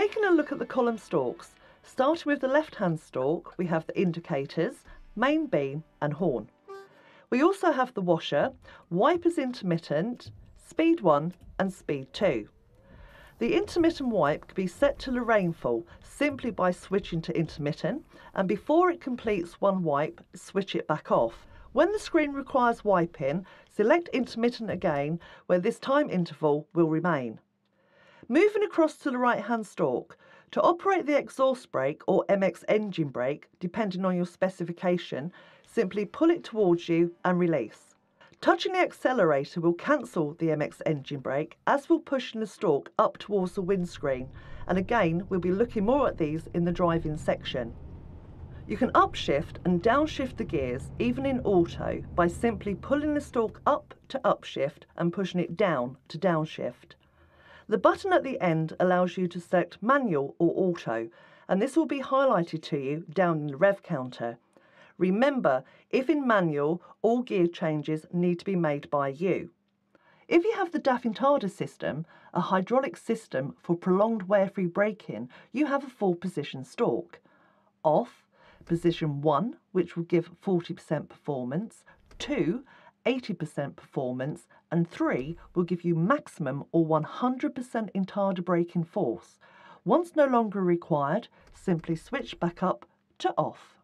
Taking a look at the column stalks, starting with the left-hand stalk, we have the indicators, main beam and horn. We also have the washer, wipers intermittent, speed 1 and speed 2. The intermittent wipe can be set to the rainfall simply by switching to intermittent, and before it completes one wipe, switch it back off. When the screen requires wiping, select intermittent again, where this time interval will remain. Moving across to the right-hand stalk, to operate the exhaust brake or MX engine brake, depending on your specification, simply pull it towards you and release. Touching the accelerator will cancel the MX engine brake, as will pushing the stalk up towards the windscreen, and again we'll be looking more at these in the driving section. You can upshift and downshift the gears, even in auto, by simply pulling the stalk up to upshift and pushing it down to downshift. The button at the end allows you to select manual or auto, and this will be highlighted to you down in the rev counter. Remember, if in manual, all gear changes need to be made by you. If you have the Daffintarder system, a hydraulic system for prolonged wear-free braking, you have a full position stalk. Off, position 1, which will give 40% performance, 2, 80% performance, and 3 will give you maximum or 100% Daffintarder braking force. Once no longer required, simply switch back up to off.